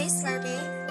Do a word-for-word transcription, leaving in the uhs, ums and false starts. Hey Slurpee.